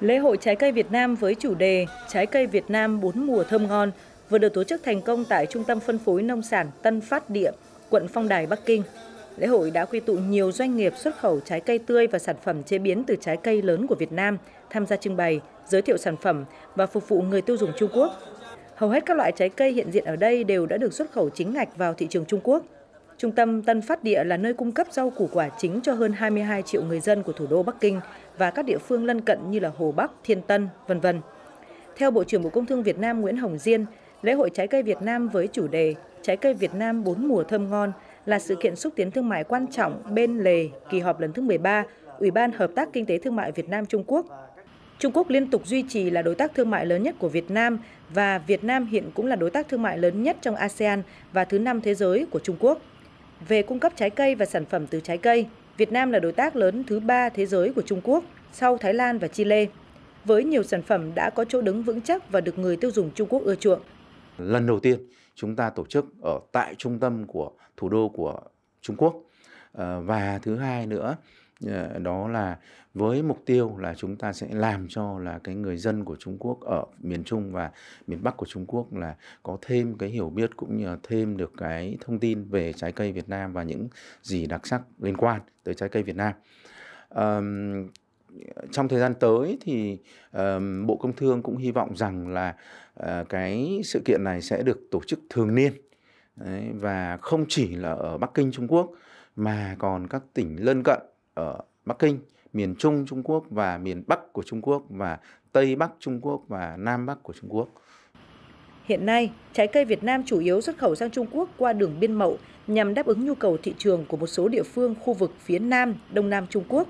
Lễ hội trái cây Việt Nam với chủ đề Trái cây Việt Nam 4 mùa thơm ngon vừa được tổ chức thành công tại Trung tâm Phân phối Nông sản Tân Phát Địa, quận Phong Đài, Bắc Kinh. Lễ hội đã quy tụ nhiều doanh nghiệp xuất khẩu trái cây tươi và sản phẩm chế biến từ trái cây lớn của Việt Nam tham gia trưng bày, giới thiệu sản phẩm và phục vụ người tiêu dùng Trung Quốc. Hầu hết các loại trái cây hiện diện ở đây đều đã được xuất khẩu chính ngạch vào thị trường Trung Quốc. Trung tâm Tân Phát Địa là nơi cung cấp rau củ quả chính cho hơn 22 triệu người dân của thủ đô Bắc Kinh và các địa phương lân cận như là Hồ Bắc, Thiên Tân, vân vân. Theo Bộ trưởng Bộ Công Thương Việt Nam Nguyễn Hồng Diên, lễ hội trái cây Việt Nam với chủ đề Trái cây Việt Nam 4 mùa thơm ngon là sự kiện xúc tiến thương mại quan trọng bên lề kỳ họp lần thứ 13 Ủy ban Hợp tác Kinh tế Thương mại Việt Nam Trung Quốc. Trung Quốc liên tục duy trì là đối tác thương mại lớn nhất của Việt Nam và Việt Nam hiện cũng là đối tác thương mại lớn nhất trong ASEAN và thứ 5 thế giới của Trung Quốc. Về cung cấp trái cây và sản phẩm từ trái cây, Việt Nam là đối tác lớn thứ 3 thế giới của Trung Quốc, sau Thái Lan và Chile, với nhiều sản phẩm đã có chỗ đứng vững chắc và được người tiêu dùng Trung Quốc ưa chuộng. Lần đầu tiên chúng ta tổ chức ở tại trung tâm của thủ đô của Trung Quốc, và thứ hai nữa đó là với mục tiêu là chúng ta sẽ làm cho là cái người dân của Trung Quốc ở miền Trung và miền Bắc của Trung Quốc là có thêm cái hiểu biết cũng như là thêm được cái thông tin về trái cây Việt Nam và những gì đặc sắc liên quan tới trái cây Việt Nam. Trong thời gian tới thì Bộ Công Thương cũng hy vọng rằng là cái sự kiện này sẽ được tổ chức thường niên. Đấy, và không chỉ là ở Bắc Kinh, Trung Quốc mà còn các tỉnh lân cận ở Bắc Kinh, miền Trung Trung Quốc và miền Bắc của Trung Quốc và Tây Bắc Trung Quốc và Nam Bắc của Trung Quốc. Hiện nay, trái cây Việt Nam chủ yếu xuất khẩu sang Trung Quốc qua đường biên mậu nhằm đáp ứng nhu cầu thị trường của một số địa phương khu vực phía Nam, Đông Nam Trung Quốc.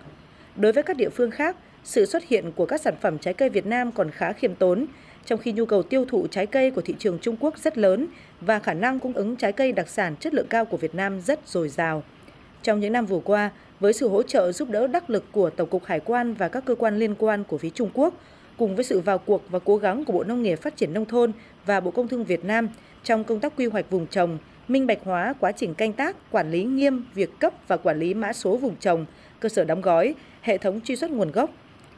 Đối với các địa phương khác, sự xuất hiện của các sản phẩm trái cây Việt Nam còn khá khiêm tốn, trong khi nhu cầu tiêu thụ trái cây của thị trường Trung Quốc rất lớn và khả năng cung ứng trái cây đặc sản chất lượng cao của Việt Nam rất dồi dào. Trong những năm vừa qua, với sự hỗ trợ giúp đỡ đắc lực của Tổng cục Hải quan và các cơ quan liên quan của phía Trung Quốc, cùng với sự vào cuộc và cố gắng của Bộ Nông nghiệp Phát triển Nông thôn và Bộ Công Thương Việt Nam trong công tác quy hoạch vùng trồng, minh bạch hóa quá trình canh tác, quản lý nghiêm việc cấp và quản lý mã số vùng trồng, cơ sở đóng gói, hệ thống truy xuất nguồn gốc.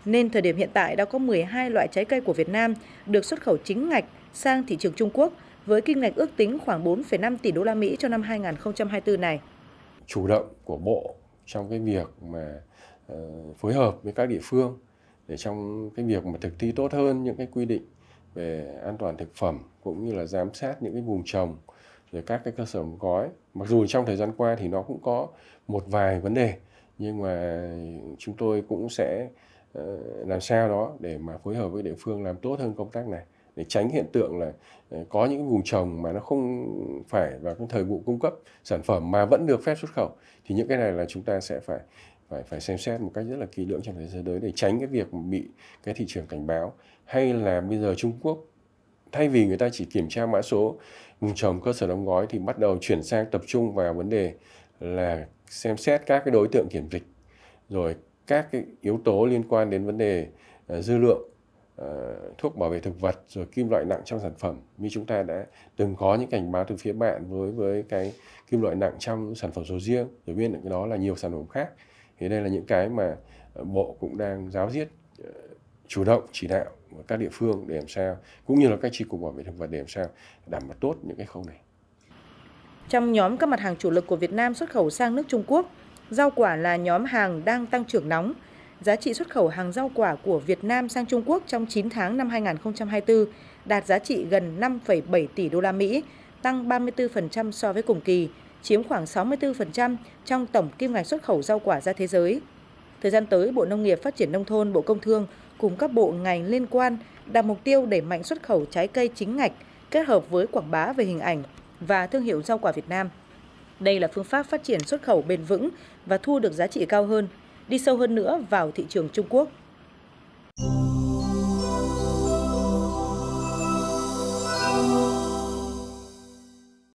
Nên thời điểm hiện tại đã có 12 loại trái cây của Việt Nam được xuất khẩu chính ngạch sang thị trường Trung Quốc với kim ngạch ước tính khoảng 4,5 tỷ đô la Mỹ cho năm 2024 này. Chủ động của Bộ trong cái việc mà phối hợp với các địa phương để trong cái việc mà thực thi tốt hơn những cái quy định về an toàn thực phẩm cũng như là giám sát những cái vùng trồng rồi các cái cơ sở đóng gói. Mặc dù trong thời gian qua thì nó cũng có một vài vấn đề nhưng mà chúng tôi cũng sẽ làm sao đó để mà phối hợp với địa phương làm tốt hơn công tác này để tránh hiện tượng là có những vùng trồng mà nó không phải vào cái thời vụ cung cấp sản phẩm mà vẫn được phép xuất khẩu, thì những cái này là chúng ta sẽ phải xem xét một cách rất là kỹ lưỡng trong thời gian tới để tránh cái việc bị cái thị trường cảnh báo, hay là bây giờ Trung Quốc thay vì người ta chỉ kiểm tra mã số vùng trồng, cơ sở đóng gói thì bắt đầu chuyển sang tập trung vào vấn đề là xem xét các cái đối tượng kiểm dịch, rồi các cái yếu tố liên quan đến vấn đề dư lượng thuốc bảo vệ thực vật, rồi kim loại nặng trong sản phẩm. Như chúng ta đã từng có những cảnh báo từ phía bạn với cái kim loại nặng trong sản phẩm sầu riêng, rồi bên cạnh đó là nhiều sản phẩm khác. Thì đây là những cái mà Bộ cũng đang ráo riết chủ động chỉ đạo các địa phương để làm sao, cũng như là các chi cục bảo vệ thực vật để làm sao đảm bảo tốt những cái khâu này. Trong nhóm các mặt hàng chủ lực của Việt Nam xuất khẩu sang nước Trung Quốc, rau quả là nhóm hàng đang tăng trưởng nóng. Giá trị xuất khẩu hàng rau quả của Việt Nam sang Trung Quốc trong 9 tháng năm 2024 đạt giá trị gần 5,7 tỷ đô la Mỹ, tăng 34% so với cùng kỳ, chiếm khoảng 64% trong tổng kim ngạch xuất khẩu rau quả ra thế giới. Thời gian tới, Bộ Nông nghiệp Phát triển Nông thôn, Bộ Công Thương cùng các bộ ngành liên quan đặt mục tiêu đẩy mạnh xuất khẩu trái cây chính ngạch kết hợp với quảng bá về hình ảnh và thương hiệu rau quả Việt Nam. Đây là phương pháp phát triển xuất khẩu bền vững và thu được giá trị cao hơn, đi sâu hơn nữa vào thị trường Trung Quốc.